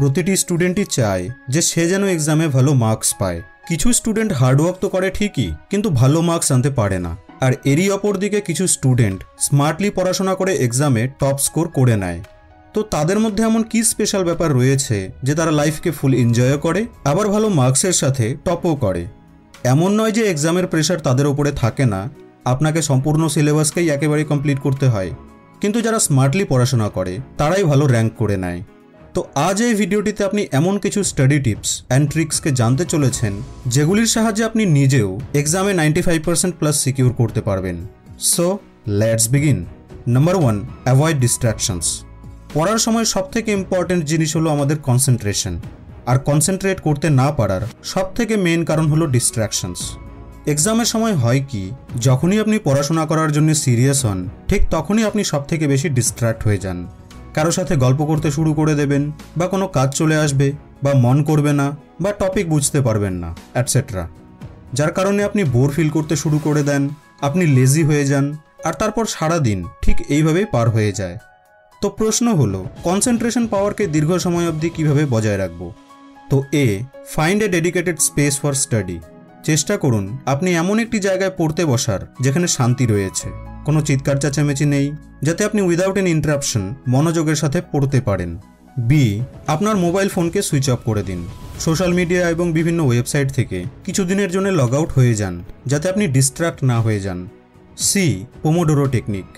প্রতিটি স্টুডেন্টই চায় যে সে যেন এক্সামে ভালো মার্কস পায়। কিছু স্টুডেন্ট হার্ডওয়ার্ক তো করে ঠিকই, কিন্তু ভালো মার্কস আনতে পারে না। আর এরই অপরদিকে কিছু স্টুডেন্ট স্মার্টলি পড়াশোনা করে এক্সামে টপ স্কোর করে নেয়। তো তাদের মধ্যে এমন কি স্পেশাল ব্যাপার রয়েছে যে তারা লাইফকে ফুল এনজয়ও করে আবার ভালো মার্কসের সাথে টপও করে? এমন নয় যে এক্সামের প্রেশার তাদের ওপরে থাকে না, আপনাকে সম্পূর্ণ সিলেবাসকেই একেবারে কমপ্লিট করতে হয়, কিন্তু যারা স্মার্টলি পড়াশোনা করে তারাই ভালো র্যাঙ্ক করে নেয়। তো আজ এই ভিডিওটিতে আপনি এমন কিছু স্টাডি টিপস অ্যান্ড ট্রিক্সকে জানতে চলেছেন যেগুলির সাহায্যে আপনি নিজেও এক্সামে 95% প্লাস সিকিউর করতে পারবেন। So let's begin. Number 1, avoid distractions. পড়ার সময় সবথেকে ইম্পর্টেন্ট জিনিস হলো আমাদের কনসেন্ট্রেশন, আর কনসেন্ট্রেট করতে না পারার সবথেকে মেন কারণ হলো ডিস্ট্র্যাকশনস। এক্সামের সময় হয় কি, যখনই আপনি পড়াশোনা করার জন্য সিরিয়াস হন ঠিক তখনই আপনি সবথেকে বেশি ডিস্ট্র্যাক্ট হয়ে যান। কারো সাথে গল্প করতে শুরু করে দেবেন, বা কোনো কাজ চলে আসবে, বা মন করবে না, বা টপিক বুঝতে পারবেন না, অ্যাটসেট্রা, যার কারণে আপনি বোর ফিল করতে শুরু করে দেন, আপনি লেজি হয়ে যান, আর তারপর সারাদিন ঠিক এইভাবেই পার হয়ে যায়। তো প্রশ্ন হলো কনসেন্ট্রেশন পাওয়ারকে দীর্ঘ সময় অবধি কীভাবে বজায় রাখব? তো A, find a dedicated space for study. চেষ্টা করুন আপনি এমন একটি জায়গায় পড়তে বসার যেখানে শান্তি রয়েছে, কোনো চিৎকার চেঁচামেচি নেই, যাতে আপনি উইদাউট এন ইন্টারাপশন মনোযোগের সাথে পড়তে পারেন। বি, আপনার মোবাইল ফোনকে সুইচ অফ করে দিন। সোশ্যাল মিডিয়া এবং বিভিন্ন ওয়েবসাইট থেকে কিছুদিনের জন্য লগ আউট হয়ে যান যাতে আপনি ডিস্ট্র্যাক্ট না হয়ে যান। C, pomodoro technique.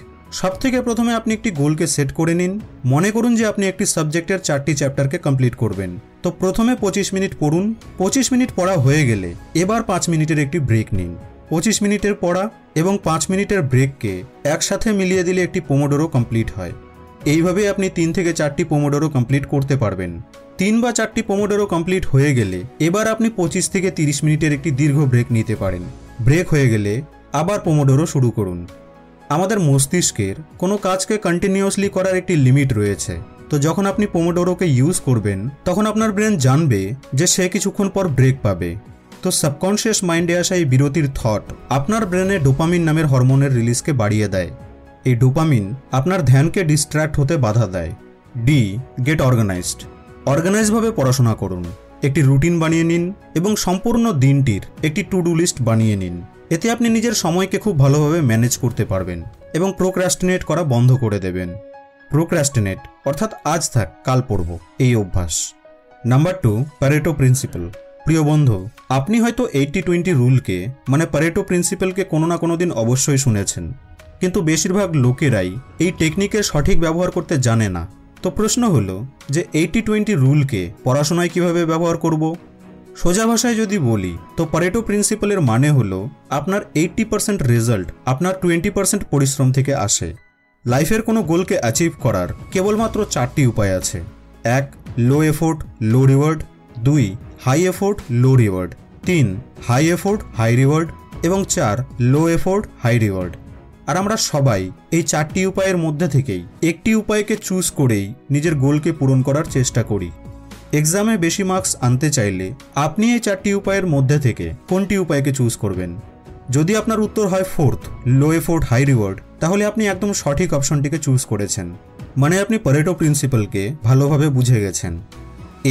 সবথেকে প্রথমে আপনি একটি গোলকে সেট করে নিন। মনে করুন যে আপনি একটি সাবজেক্টের 4টি চ্যাপ্টারকে কমপ্লিট করবেন। তো প্রথমে 25 মিনিট পড়ুন। 25 মিনিট পড়া হয়ে গেলে এবার 5 মিনিটের একটি ব্রেক নিন। 25 মিনিটের পড়া এবং 5 মিনিটের ব্রেককে একসাথে মিলিয়ে দিলে একটি পোমোডোরো কমপ্লিট হয়। এইভাবে আপনি 3 থেকে 4টি পোমোডোরো কমপ্লিট করতে পারবেন। 3 বা 4টি পোমোডোরো কমপ্লিট হয়ে গেলে এবার আপনি 25 থেকে 30 মিনিটের একটি দীর্ঘ ব্রেক নিতে পারেন। ব্রেক হয়ে গেলে আবার পোমোডোরো শুরু করুন। আমাদের মস্তিষ্কের কোনো কাজকে কন্টিনিউয়াসলি করার একটি লিমিট রয়েছে। তো যখন আপনি পোমোডোরোকে ইউজ করবেন তখন আপনার ব্রেন জানবে যে সে কিছুক্ষণ পর ব্রেক পাবে। তো সাবকনশিয়াস মাইন্ডে আসা এই বিরতির থট আপনার ব্রেনে ডোপামিন নামের হরমোনের রিলিজকে বাড়িয়ে দেয়। এই ডোপামিন আপনার ধ্যানকে ডিস্ট্র্যাক্ট হতে বাধা দেয়। D, gate organised. অর্গানাইজভাবে পড়াশোনা করুন, একটি রুটিন বানিয়ে নিন এবং সম্পূর্ণ দিনটির একটি টু ডু লিস্ট বানিয়ে নিন। এতে আপনি নিজের সময়কে খুব ভালোভাবে ম্যানেজ করতে পারবেন এবং প্রোক্রাস্টিনেট করা বন্ধ করে দেবেন। প্রোক্রাস্টিনেট অর্থাৎ আজ থাক কাল পড়ব, এই অভ্যাস। Number 2, Pareto principle. প্রিয় বন্ধু, আপনি হয়তো 80-20 রুলকে মানে প্যারেটো প্রিন্সিপলকে কোনো না কোনো দিন অবশ্যই শুনেছেন, কিন্তু বেশিরভাগ লোকেরাই এই টেকনিকের সঠিক ব্যবহার করতে জানে না। তো প্রশ্ন হলো যে 80-20 রুলকে পড়াশোনায় কিভাবে ব্যবহার করব? সোজা ভাষায় যদি বলি তো প্যারেটো প্রিন্সিপলের মানে হলো আপনার 80% রেজাল্ট আপনার 20% পরিশ্রম থেকে আসে। লাইফের কোনো গোলকে অ্যাচিভ করার কেবলমাত্র 4টি উপায় আছে। 1, low effort low reward. 2, high effort low reward. 3, high effort high reward. এবং 4, লো এফোর্ট হাই রিওয়ার্ড। আর আমরা সবাই এই 4টি উপায়ের মধ্যে থেকেই একটি উপায়কে চুজ করেই নিজের গোলকে পূরণ করার চেষ্টা করি। এক্সামে বেশি মার্কস আনতে চাইলে আপনি এই 4টি উপায়ের মধ্যে থেকে কোনটি উপায়কে চুজ করবেন? যদি আপনার উত্তর হয় 4th, লো এফোর্ট হাই রিওয়ার্ড, তাহলে আপনি একদম সঠিক অপশনটিকে চুজ করেছেন, মানে আপনি প্যারেটো প্রিন্সিপলকে ভালোভাবে বুঝে গেছেন।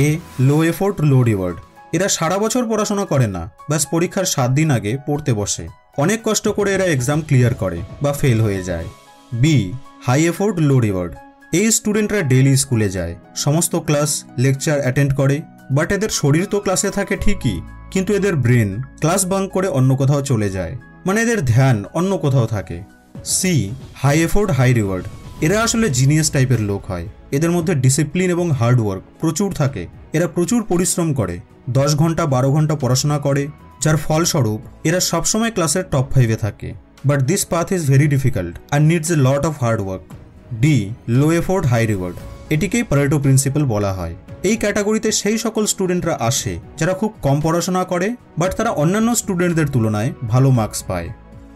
A, low effort low reward. এরা সারা বছর পড়াশোনা করে না, ব্যাস পরীক্ষার 7 দিন আগে পড়তে বসে। অনেক কষ্ট করে এরা এক্সাম ক্লিয়ার করে বা ফেল হয়ে যায়। B, high effort low reward. এই স্টুডেন্টরা ডেইলি স্কুলে যায়, সমস্ত ক্লাস লেকচার অ্যাটেন্ড করে, বাট এদের শরীর তো ক্লাসে থাকে ঠিকই, কিন্তু এদের ব্রেন ক্লাস বাঙ্ক করে অন্য কোথাও চলে যায়, মানে এদের ধ্যান অন্য কোথাও থাকে। C, high effort high reward. এরা আসলে জিনিয়াস টাইপের লোক হয়, এদের মধ্যে ডিসিপ্লিন এবং হার্ডওয়ার্ক প্রচুর থাকে। এরা প্রচুর পরিশ্রম করে, 10 ঘন্টা 12 ঘন্টা পড়াশোনা করে, যার ফলস্বরূপ এরা সবসময় ক্লাসের টপ 5-এ থাকে। But this path is very difficult and needs a lot of hard work. D, low effort high reward. এটিকেই প্যারেটো প্রিন্সিপল বলা হয়। এই ক্যাটাগরিতে সেই সকল স্টুডেন্টরা আসে যারা খুব কম পড়াশোনা করে, বাট তারা অন্যান্য স্টুডেন্টদের তুলনায় ভালো মার্কস পায়।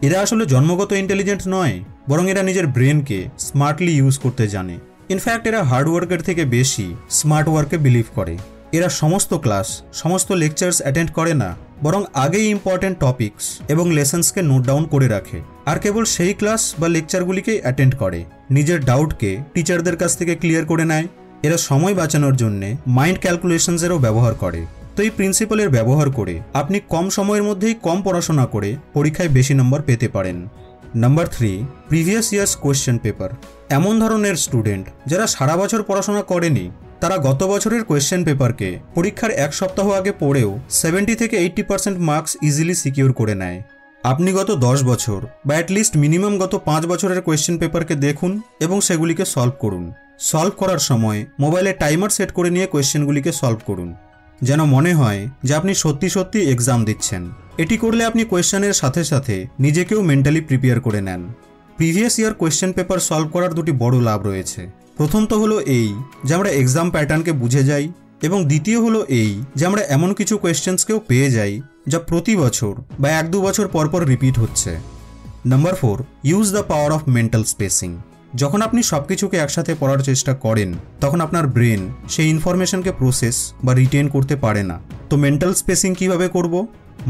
এরা আসলে জন্মগত ইন্টেলিজেন্ট নয়, বরং এরা নিজের ব্রেনকে স্মার্টলি ইউজ করতে জানে। ইনফ্যাক্ট এরা হার্ডওয়ার্কের থেকে বেশি স্মার্ট ওয়ার্কে বিলিভ করে। এরা সমস্ত ক্লাস সমস্ত লেকচার্স অ্যাটেন্ড করে না, বরং আগেই ইম্পর্টেন্ট টপিকস এবং লেসেন্সকে নোট ডাউন করে রাখে, আর কেবল সেই ক্লাস বা লেকচারগুলিকেই অ্যাটেন্ড করে, নিজের ডাউটকে টিচারদের কাছ থেকে ক্লিয়ার করে নেয়, এরা সময় বাঁচানোর জন্য মাইন্ড ক্যালকুলেশনসেরও ব্যবহার করে। তো এই প্রিন্সিপালের ব্যবহার করে আপনি কম সময়ের মধ্যেই কম পড়াশোনা করে পরীক্ষায় বেশি নম্বর পেতে পারেন। Number 3, previous years question paper. এমন ধরনের স্টুডেন্ট যারা সারা বছর পড়াশোনা করেনি তারা গত বছরের কোয়েশ্চেন পেপারকে পরীক্ষার এক সপ্তাহ আগে পড়েও 70 থেকে 80% মার্কস ইজিলি সিকিউর করে নেয়। আপনি গত 10 বছর বা অ্যাটলিস্ট মিনিমাম গত 5 বছরের কোয়েশ্চেন পেপারকে দেখুন এবং সেগুলিকে সলভ করুন। সলভ করার সময় মোবাইলে টাইমার সেট করে নিয়ে কোয়েশ্চেনগুলিকে সলভ করুন যেন মনে হয় যে আপনি সত্যি সত্যি এক্সাম দিচ্ছেন। এটি করলে আপনি কোয়েশ্চেনের সাথে সাথে নিজেকেও মেন্টালি প্রিপেয়ার করে নেন। Previous year question paper solve করার দুটি বড় লাভ রয়েছে। প্রথম তো হলো এই যে আমরা এক্সাম প্যাটার্নকে বুঝে যাই, এবং দ্বিতীয় হলো এই যে আমরা এমন কিছু কোয়েশ্চেন্সকেও পেয়ে যাই যা প্রতি বছর বা 1-2 বছর পরপর রিপিট হচ্ছে। Number 4, use the power of mental spacing. যখন আপনি সব কিছুকে একসাথে পড়ার চেষ্টা করেন তখন আপনার ব্রেন সেই ইনফরমেশনকে প্রসেস বা রিটেন করতে পারে না। তো মেন্টাল স্পেসিং কীভাবে করব?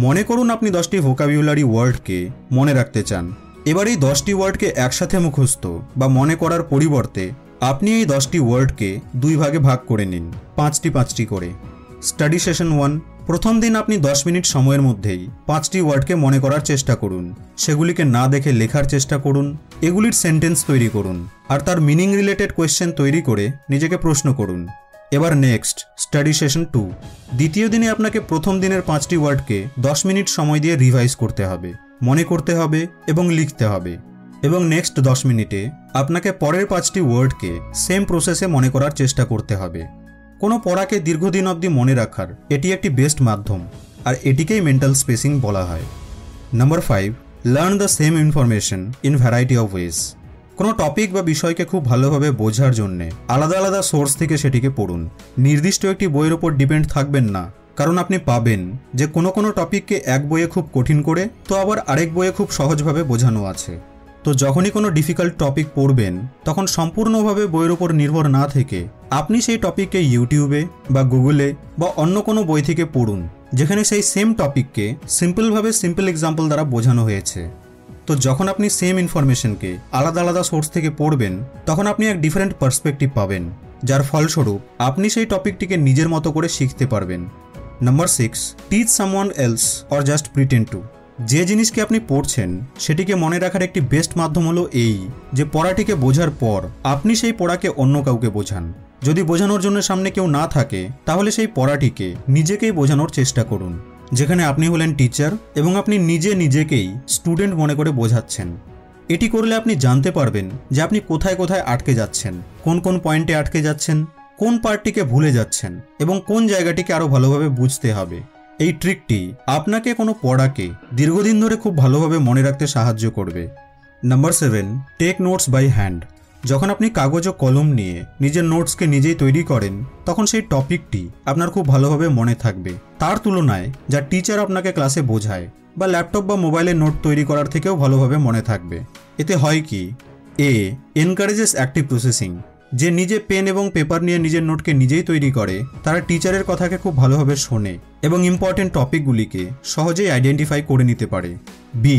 মনে করুন আপনি 10টি ভোকাবুলারি ওয়ার্ডকে মনে রাখতে চান। এবার এই 10টি ওয়ার্ডকে একসাথে মুখস্থ বা মনে করার পরিবর্তে আপনি এই 10টি ওয়ার্ডকে 2 ভাগে ভাগ করে নিন, 5টি 5টি করে। স্টাডি সেশন 1, প্রথম দিন আপনি 10 মিনিট সময়ের মধ্যেই 5টি ওয়ার্ডকে মনে করার চেষ্টা করুন। সেগুলিকে না দেখে লেখার চেষ্টা করুন, এগুলির সেন্টেন্স তৈরি করুন আর তার মিনিং রিলেটেড কোয়েশ্চেন তৈরি করে নিজেকে প্রশ্ন করুন। এবার নেক্সট, স্টাডি সেশন 2, দ্বিতীয় দিনে আপনাকে প্রথম দিনের 5টি ওয়ার্ডকে 10 মিনিট সময় দিয়ে রিভাইজ করতে হবে, মনে করতে হবে এবং লিখতে হবে। এবং নেক্সট 10 মিনিটে আপনাকে পরের 5টি ওয়ার্ডকে সেম প্রসেসে মনে করার চেষ্টা করতে হবে। কোনো পড়াকে দীর্ঘদিন অবধি মনে রাখার এটি একটি বেস্ট মাধ্যম আর এটিকেই মেন্টাল স্পেসিং বলা হয়। Number 5, learn the same information in variety of ways. কোনো টপিক বা বিষয়কে খুব ভালোভাবে বোঝার জন্যে আলাদা আলাদা সোর্স থেকে সেটিকে পড়ুন। নির্দিষ্ট একটি বইয়ের ওপর ডিপেন্ড থাকবেন না, কারণ আপনি পাবেন যে কোনো টপিককে এক বইয়ে খুব কঠিন করে তো আবার আরেক বইয়ে খুব সহজভাবে বোঝানো আছে। তো যখনই কোনো ডিফিকাল্ট টপিক পড়বেন তখন সম্পূর্ণভাবে বইয়ের ওপর নির্ভর না থেকে আপনি সেই টপিককে ইউটিউবে বা গুগলে বা অন্য কোনো বই থেকে পড়ুন যেখানে সেই সেম টপিককে সিম্পলভাবে সিম্পল এক্সাম্পল দ্বারা বোঝানো হয়েছে। তো যখন আপনি সেম ইনফরমেশনকে আলাদা আলাদা সোর্স থেকে পড়বেন তখন আপনি এক ডিফারেন্ট পার্সপেক্টিভ পাবেন, যার ফলস্বরূপ আপনি সেই টপিকটিকে নিজের মতো করে শিখতে পারবেন। Number 6, teach someone else or just pretend to. যে জিনিসকে আপনি পড়ছেন সেটিকে মনে রাখার একটি বেস্ট মাধ্যম হলো এই যে পড়াটিকে বোঝার পর আপনি সেই পড়াকে অন্য কাউকে বোঝান। যদি বোঝানোর জন্য সামনে কেউ না থাকে তাহলে সেই পড়াটিকে নিজেকেই বোঝানোর চেষ্টা করুন, যেখানে আপনি হলেন টিচার এবং আপনি নিজে নিজেকেই স্টুডেন্ট মনে করে বোঝাচ্ছেন। এটি করলে আপনি জানতে পারবেন যে আপনি কোথায় কোথায় আটকে যাচ্ছেন, কোন কোন পয়েন্টে আটকে যাচ্ছেন, কোন পার্টটিকে ভুলে যাচ্ছেন এবং কোন জায়গাটিকে আরও ভালোভাবে বুঝতে হবে। এই ট্রিকটি আপনাকে কোনো পড়াকে দীর্ঘদিন ধরে খুব ভালোভাবে মনে রাখতে সাহায্য করবে। Number 7, take notes by hand. যখন আপনি কাগজ ও কলম নিয়ে নিজের নোটসকে নিজেই তৈরি করেন তখন সেই টপিকটি আপনার খুব ভালোভাবে মনে থাকবে, তার তুলনায় যা টিচার আপনাকে ক্লাসে বোঝায় বা ল্যাপটপ বা মোবাইলে নোট তৈরি করার থেকেও ভালোভাবে মনে থাকবে। এতে হয় কি, এ এনকারেজেস অ্যাক্টিভ প্রসেসিং। যে নিজে পেন এবং পেপার নিয়ে নিজের নোটকে নিজেই তৈরি করে তারা টিচারের কথাকে খুব ভালোভাবে শোনে এবং ইম্পর্টেন্ট টপিকগুলিকে সহজেই আইডেন্টিফাই করে নিতে পারে। B,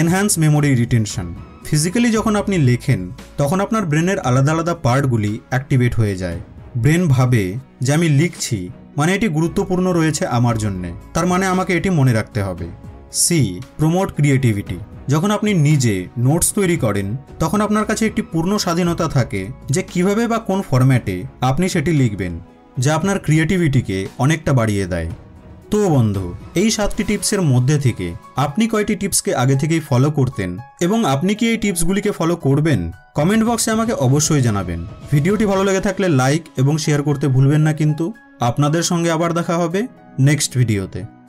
enhance memory retention. Physically যখন আপনি লেখেন তখন আপনার ব্রেনের আলাদা আলাদা পার্টগুলি অ্যাক্টিভেট হয়ে যায়। ব্রেন ভাবে যে আমি লিখছি মানে এটি গুরুত্বপূর্ণ রয়েছে আমার জন্যে, তার মানে আমাকে এটি মনে রাখতে হবে। C, promote creativity. যখন আপনি নিজে নোটস তৈরি করেন তখন আপনার কাছে একটি পূর্ণ স্বাধীনতা থাকে যে কিভাবে বা কোন ফরম্যাটে আপনি সেটি লিখবেন, যা আপনার ক্রিয়েটিভিটিকে অনেকটা বাড়িয়ে দেয়। তো বন্ধু, এই 7টি টিপসের মধ্যে থেকে আপনি কয়টি টিপসকে আগে থেকেই ফলো করতেন এবং আপনি কি এই টিপসগুলিকে ফলো করবেন? কমেন্ট বক্সে আমাকে অবশ্যই জানাবেন। ভিডিওটি ভালো লেগে থাকলে লাইক এবং শেয়ার করতে ভুলবেন না। কিন্তু আপনাদের সঙ্গে আবার দেখা হবে নেক্সট ভিডিওতে।